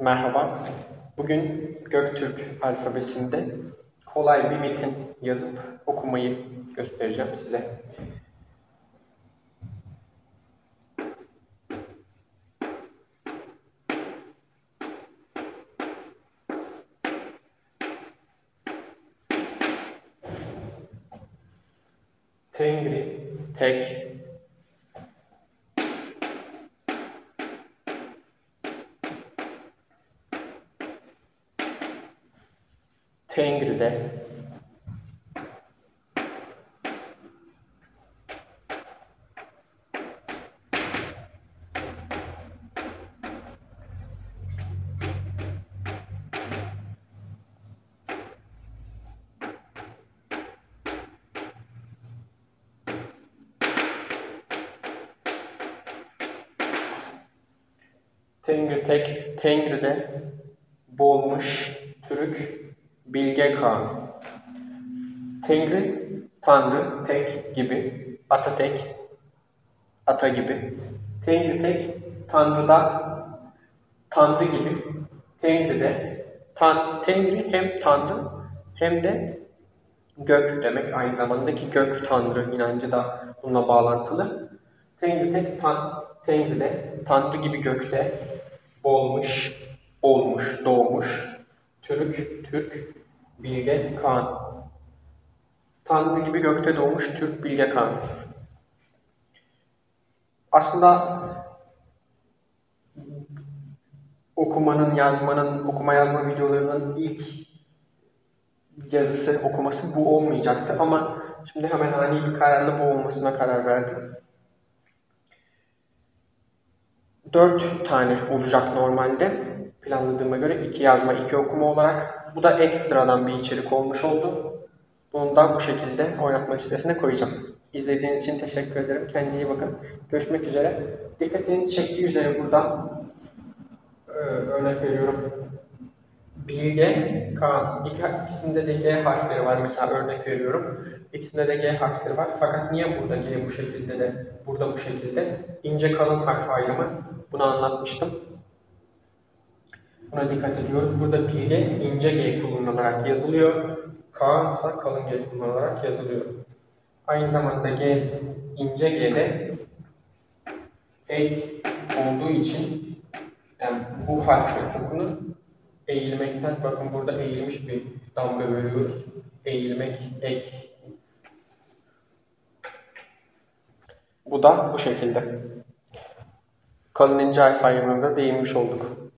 Merhaba. Bugün Göktürk alfabesinde kolay bir metin yazıp okumayı göstereceğim size. Tengri, tek, Tengri'de, Tengri'tek, Tengri'de boğulmuş Türük, Bilge Kağan. Tengri, Tanrı, tek gibi, Atatek, ata gibi. Tengri tek, Tanrı'da, Tanrı gibi. Tengri'de, Tengri hem Tanrı hem de gök demek. Aynı zamanda ki gök Tanrı inancı da bununla bağlantılı. Tengri tek, Tengri'de, Tanrı gibi gökte boğulmuş, olmuş, doğmuş. Türk, Bilge Kağan. Tanrı gibi gökte doğmuş Türk Bilge Kağan. Aslında okumanın, yazmanın, okuma yazma videolarının ilk yazısı, okuması bu olmayacaktı ama şimdi hemen ani bir kararla bu olmasına karar verdim. 4 tane olacak normalde. Planladığıma göre 2 yazma, 2 okuma olarak. Bu da ekstradan bir içerik olmuş oldu. Bunu da bu şekilde oynatma listesine koyacağım. İzlediğiniz için teşekkür ederim. Kendinize iyi bakın. Görüşmek üzere. Dikkatinizi çektiği üzere buradan örnek veriyorum. Bilge, Kağan. İkisinde de G harfleri var. Mesela örnek veriyorum. İkisinde de G harfleri var. Fakat niye burada G bu şekilde de burada bu şekilde? İnce kalın harf ayrımı. Bunu anlatmıştım. Buna dikkat ediyoruz. Burada Bilge ince G kullanılarak yazılıyor. Kağan ise kalın G kullanılarak yazılıyor. Aynı zamanda G ince G'de ek olduğu için yani bu harfle okunur. Eğilmekten bakın burada eğilmiş bir damga veriyoruz. Eğilmek ek. Bu da bu şekilde. Kalın ince harf ayrımında değinmiş olduk.